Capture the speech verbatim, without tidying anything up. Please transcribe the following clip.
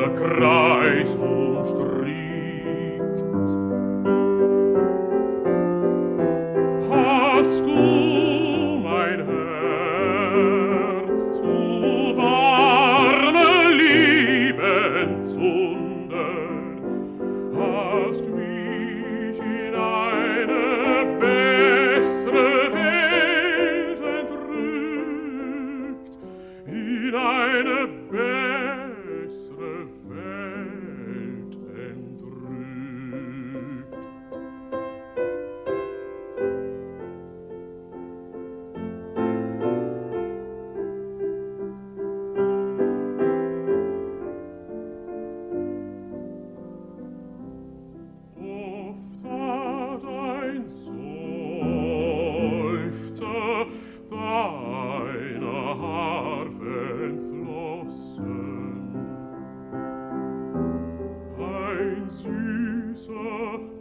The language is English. Süßer